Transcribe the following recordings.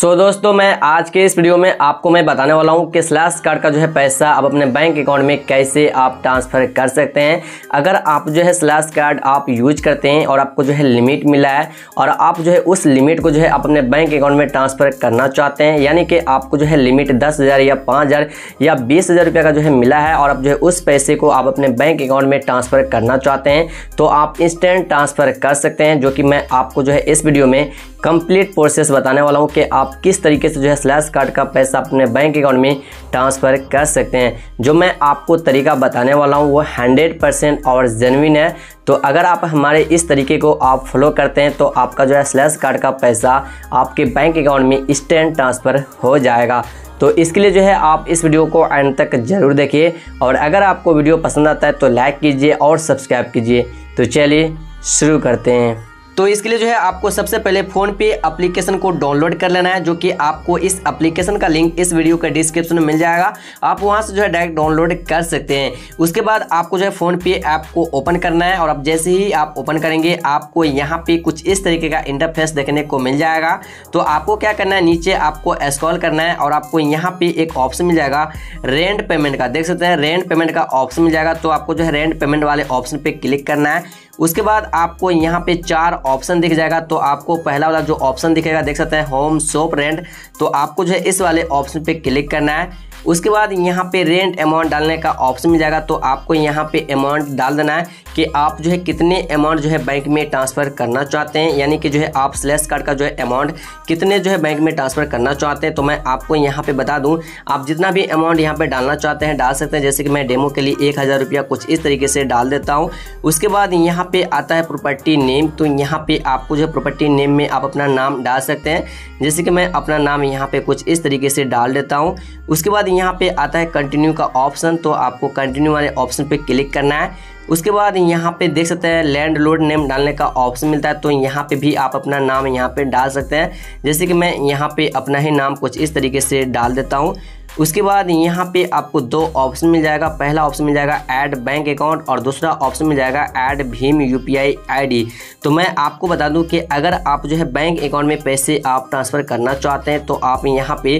सो दोस्तों मैं आज के इस वीडियो में आपको मैं बताने वाला हूं कि स्लैश कार्ड का जो है पैसा आप अपने बैंक अकाउंट में कैसे आप ट्रांसफ़र कर सकते हैं। अगर आप जो है स्लैश कार्ड आप यूज करते हैं और आपको जो है लिमिट मिला है और आप जो है उस लिमिट को जो है अपने बैंक अकाउंट में ट्रांसफ़र करना चाहते हैं, यानी कि आपको जो है लिमिट 10,000 या 5,000 या 20,000 रुपये का जो है मिला है और आप जो है उस पैसे को आप अपने बैंक अकाउंट में ट्रांसफ़र करना चाहते हैं तो आप इंस्टेंट ट्रांसफ़र कर सकते हैं, जो कि मैं आपको जो है इस वीडियो में कंप्लीट प्रोसेस बताने वाला हूं कि आप किस तरीके से जो है स्लैश कार्ड का पैसा अपने बैंक अकाउंट में ट्रांसफ़र कर सकते हैं। जो मैं आपको तरीका बताने वाला हूं वो 100% और जेन्युइन है। तो अगर आप हमारे इस तरीके को आप फॉलो करते हैं तो आपका जो है स्लैश कार्ड का पैसा आपके बैंक अकाउंट में इंस्टेंट ट्रांसफ़र हो जाएगा। तो इसके लिए जो है आप इस वीडियो को एंड तक ज़रूर देखिए और अगर आपको वीडियो पसंद आता है तो लाइक कीजिए और सब्सक्राइब कीजिए। तो चलिए शुरू करते हैं। तो इसके लिए जो है आपको सबसे पहले फ़ोनपे एप्लीकेशन को डाउनलोड कर लेना है, जो कि आपको इस एप्लीकेशन का लिंक इस वीडियो के डिस्क्रिप्शन में मिल जाएगा। आप वहां से जो है डायरेक्ट डाउनलोड कर सकते हैं। उसके बाद आपको जो है फ़ोनपे ऐप को ओपन करना है और अब जैसे ही आप ओपन करेंगे आपको यहां पे कुछ इस तरीके का इंटरफेस देखने को मिल जाएगा। तो आपको क्या करना है, नीचे आपको स्क्रॉल करना है और आपको यहाँ पर एक ऑप्शन मिल जाएगा रेंट पेमेंट का, देख सकते हैं रेंट पेमेंट का ऑप्शन मिल जाएगा। तो आपको जो है रेंट पेमेंट वाले ऑप्शन पर क्लिक करना है। उसके बाद आपको यहाँ पे 4 ऑप्शन दिख जाएगा। तो आपको पहला वाला जो ऑप्शन दिखेगा देख सकते हैं होम शॉप रेंट, तो आपको जो है इस वाले ऑप्शन पे क्लिक करना है। उसके बाद यहाँ पे रेंट अमाउंट डालने का ऑप्शन मिल जाएगा। तो आपको यहाँ पे अमाउंट डाल देना है कि आप जो है कितने अमाउंट जो है बैंक में ट्रांसफ़र करना चाहते हैं, यानी कि जो है आप स्लैश कार्ड का जो है अमाउंट कितने जो है बैंक में ट्रांसफ़र करना चाहते हैं। तो मैं आपको यहाँ पे बता दूँ आप जितना भी अमाउंट यहाँ पे डालना चाहते हैं डाल सकते हैं। जैसे कि मैं डेमो के लिए 1,000 रुपया कुछ इस तरीके से डाल देता हूँ। उसके बाद यहाँ पर आता है प्रॉपर्टी नेम, तो यहाँ पर आपको जो है प्रॉपर्टी नेम में आप अपना नाम डाल सकते हैं। जैसे कि मैं अपना नाम यहाँ पर कुछ इस तरीके से डाल देता हूँ। उसके बाद यहाँ पे आता है कंटिन्यू का ऑप्शन, तो आपको कंटिन्यू वाले ऑप्शन पे क्लिक करना है। उसके बाद यहाँ पे देख सकते हैं लैंडलॉर्ड नेम डालने का ऑप्शन मिलता है, तो यहाँ पे भी आप अपना नाम यहाँ पे डाल सकते हैं। जैसे कि मैं यहाँ पे अपना ही नाम कुछ इस तरीके से डाल देता हूँ। उसके बाद यहाँ पे आपको 2 ऑप्शन मिल जाएगा। पहला ऑप्शन मिल जाएगा ऐड बैंक अकाउंट और दूसरा ऑप्शन मिल जाएगा ऐड भीम यूपीआई आईडी। तो मैं आपको बता दूं कि अगर आप जो है बैंक अकाउंट में पैसे आप ट्रांसफ़र करना चाहते हैं तो आप यहाँ पे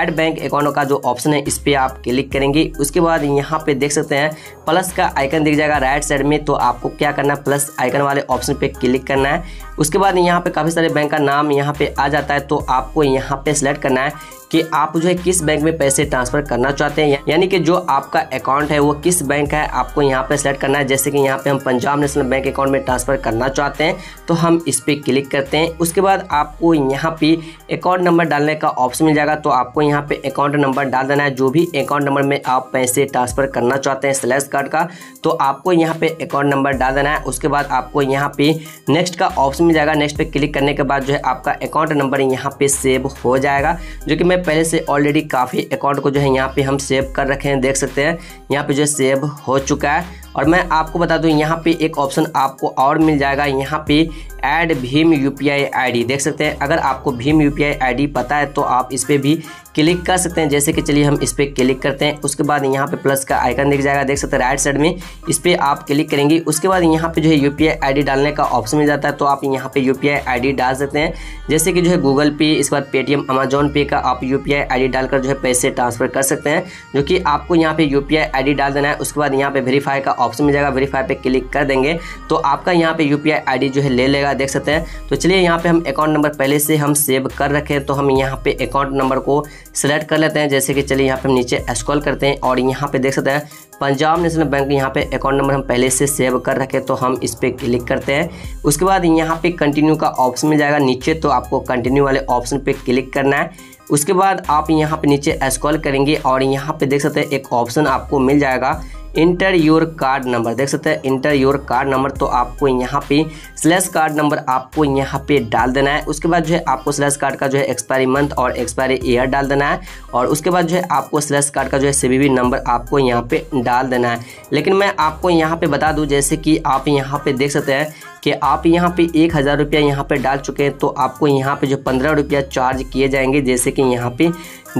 ऐड बैंक अकाउंट का जो ऑप्शन है इस पर आप क्लिक करेंगे। उसके बाद यहाँ पे देख सकते हैं प्लस का आइकन दिख जाएगा राइट साइड में, तो आपको क्या करना है प्लस आइकन वाले ऑप्शन पे क्लिक करना है। उसके बाद यहाँ पे काफ़ी सारे बैंक का नाम यहाँ पे आ जाता है, तो आपको यहाँ पे सिलेक्ट करना है कि आप जो है किस बैंक में पैसे ट्रांसफ़र करना चाहते हैं, यानी कि जो आपका अकाउंट है वो किस बैंक है आपको यहाँ पे सिलेक्ट करना है। जैसे कि यहाँ पे हम पंजाब नेशनल बैंक अकाउंट में ट्रांसफ़र करना चाहते हैं तो हम इस पर क्लिक करते हैं। उसके बाद आपको यहाँ पे अकाउंट नंबर डालने का ऑप्शन मिल जाएगा, तो आपको यहाँ पे अकाउंट नंबर डाल देना है जो भी अकाउंट नंबर में आप पैसे ट्रांसफ़र करना चाहते हैं स्लैश कार्ड का, तो आपको यहाँ पे अकाउंट नंबर डाल देना है। उसके बाद आपको यहाँ पे नेक्स्ट का ऑप्शन मिल जाएगा। नेक्स्ट पे क्लिक करने के बाद जो है आपका अकाउंट नंबर यहाँ पे सेव हो जाएगा, जो कि मैं पहले से ऑलरेडी काफ़ी अकाउंट को जो है यहाँ पे हम सेव कर रखे हैं, देख सकते हैं यहाँ पे जो है सेव हो चुका है। और मैं आपको बता दूं यहाँ पे एक ऑप्शन आपको और मिल जाएगा, यहाँ पे ऐड भीम यूपीआई आईडी देख सकते हैं। अगर आपको भीम यूपीआई आईडी पता है तो आप इस पर भी क्लिक कर सकते हैं। जैसे कि चलिए हम इस पर क्लिक करते हैं। उसके बाद यहाँ पे प्लस का आइकन दिख जाएगा, देख सकते हैं राइट साइड में, इस पर आप क्लिक करेंगे। उसके बाद यहाँ पे जो है यूपीआई आईडी डालने का ऑप्शन मिल जाता है, तो आप यहाँ पे यूपीआई आईडी डाल सकते हैं। जैसे कि जो है गूगल पे, इसके बाद पेटीएम, अमेजॉन पे का आप यूपीआई आईडी डालकर जो है पैसे ट्रांसफर कर सकते हैं, जो कि आपको यहाँ पे यूपीआई आईडी डाल देना है। उसके बाद यहाँ पे वेरीफाई का ऑप्शन मिल जाएगा, वेरीफाई पे क्लिक कर देंगे तो आपका यहाँ पे यूपीआई आईडी जो है ले लेगा, देख सकते हैं। तो चलिए यहाँ पे हम अकाउंट नंबर पहले से हम सेव कर रखे हैं, तो हम यहाँ पे अकाउंट नंबर को सिलेक्ट कर लेते हैं। जैसे कि चलिए यहाँ पे हम नीचे स्क्रॉल करते हैं और यहाँ पे देख सकते हैं पंजाब नेशनल बैंक, यहाँ पे अकाउंट नंबर हम पहले से सेव कर रखे तो हम इस पर क्लिक करते हैं। उसके बाद यहाँ पे कंटिन्यू का ऑप्शन मिल जाएगा नीचे, तो आपको कंटिन्यू वाले ऑप्शन पे क्लिक करना है। उसके बाद आप यहाँ पे नीचे स्क्रॉल करेंगे और यहाँ पे देख सकते हैं एक ऑप्शन आपको मिल जाएगा इंटर योर कार्ड नंबर, देख सकते हैं इंटर योर कार्ड नंबर। तो आपको यहाँ पे स्लैश कार्ड नंबर आपको यहाँ पे डाल देना है। उसके बाद जो है आपको स्लैश कार्ड का जो है एक्सपायरी मंथ और एक्सपायरी ईयर डाल देना है। और उसके बाद जो है आपको स्लैश कार्ड का जो है सीवीवी नंबर आपको यहाँ पे डाल देना है। लेकिन मैं आपको यहाँ पे बता दूँ, जैसे कि आप यहाँ पे देख सकते हैं कि आप यहाँ पे 1,000 रुपया यहाँ पे डाल चुके हैं तो आपको यहाँ पे जो 15 रुपया चार्ज किए जाएंगे। जैसे कि यहाँ पे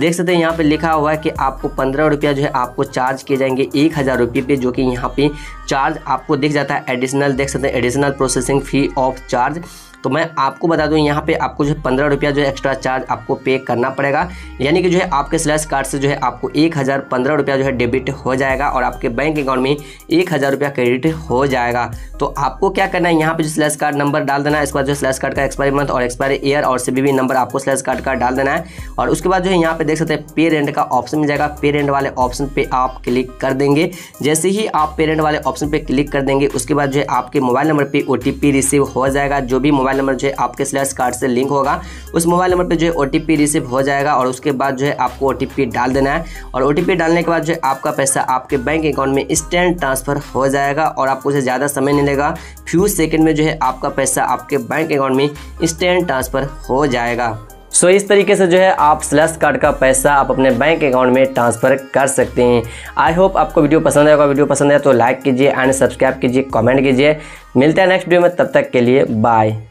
देख सकते हैं यहाँ पे लिखा हुआ है कि आपको 15 रुपया जो है आपको चार्ज किए जाएंगे 1,000 रुपये पे, जो कि यहाँ पे चार्ज आपको दिख जाता है एडिशनल, देख सकते हैं additional processing fee of charge. तो मैं आपको बता दूं यहाँ पे आपको जो है 15 रुपया जो है एक्स्ट्रा चार्ज आपको पे करना पड़ेगा, यानी कि जो है आपके स्लैश कार्ड से जो है आपको 1015 रुपया जो है डेबिट हो जाएगा और आपके बैंक अकाउंट में 1000 रुपया क्रेडिट हो जाएगा। तो आपको क्या करना है, यहाँ पे जो स्लैश कार्ड नंबर डाल देना है, इसके बाद जो स्लैश कार्ड का एक्सपायरी मंथ और एक्सपायरी ईयर और सीवीवी नंबर आपको स्लैश कार्ड का डाल देना है। और उसके बाद जो है यहाँ पे देख सकते हैं पेरेंट का ऑप्शन मिल जाएगा, पेरेंट वाले ऑप्शन पे आप क्लिक कर देंगे। जैसे ही आप पेरेंट वाले ऑप्शन पे क्लिक कर देंगे उसके बाद जो है आपके मोबाइल नंबर पे ओटीपी रिसीव हो जाएगा। जो भी मोबाइल नंबर जो है आपके स्लैश कार्ड से लिंक होगा उस मोबाइल नंबर पे जो है ओटीपी रिसीव हो जाएगा और उसके बाद जो है आपको ओटीपी डाल देना है। और ओटीपी डालने के बाद जो है आपका पैसा आपके बैंक अकाउंट में इंस्टेंट ट्रांसफर हो जाएगा और आपको उसे ज़्यादा समय नहीं लगेगा, फ्यू सेकेंड में जो है आपका पैसा आपके बैंक अकाउंट में इंस्टेंट ट्रांसफर हो जाएगा। सो इस तरीके से जो है आप स्लैश कार्ड का पैसा आप अपने बैंक अकाउंट में ट्रांसफ़र कर सकते हैं। आई होप आपको वीडियो पसंद आएगा, वीडियो पसंद है तो लाइक कीजिए एंड सब्सक्राइब कीजिए, कमेंट कीजिए। मिलते हैं नेक्स्ट वीडियो में, तब तक के लिए बाय।